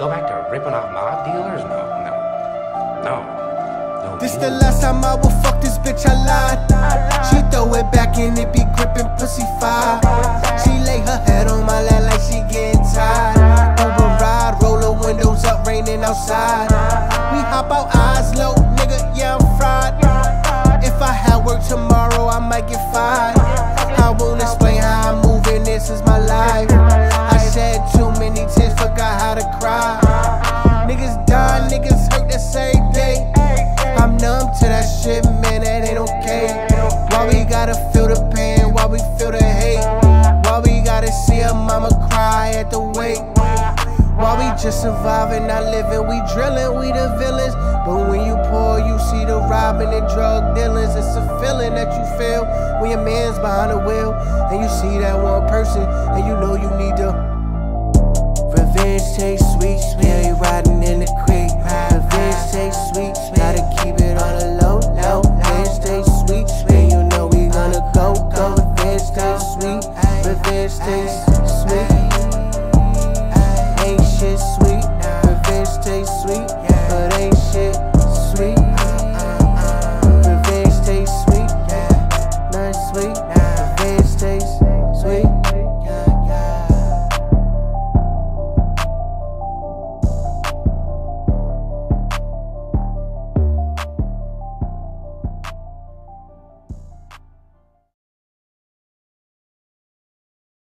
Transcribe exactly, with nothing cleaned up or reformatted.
Go back to ripping off mob dealers? No, no, no. no this dealers. The last time I will fuck this bitch, I lied. She throw it back and it be gripping pussy fire. She lay her head on my lap like she getting tired. Override, roll her windows up, raining outside. We hop out eyes low, nigga, yeah, I'm fried. If I had work tomorrow, I might get fired. I won't explain how I'm moving, this is my life. I shed too many tears, forgot how to cry. Niggas die, niggas hurt the same day. I'm numb to that shit, man, that ain't okay. Why we gotta feel the pain, why we feel the hate? Why we gotta see a mama cry at the wake? Why we just surviving, not living, we drilling, we the villains. But when you poor, you see the robbing and drug dealings. It's a feeling that you feel when your man's behind the wheel, and you see that one person, and you know you need to. Revenge tastes sweet, smell you riding in the creek. Revenge tastes sweet, gotta keep it on the line.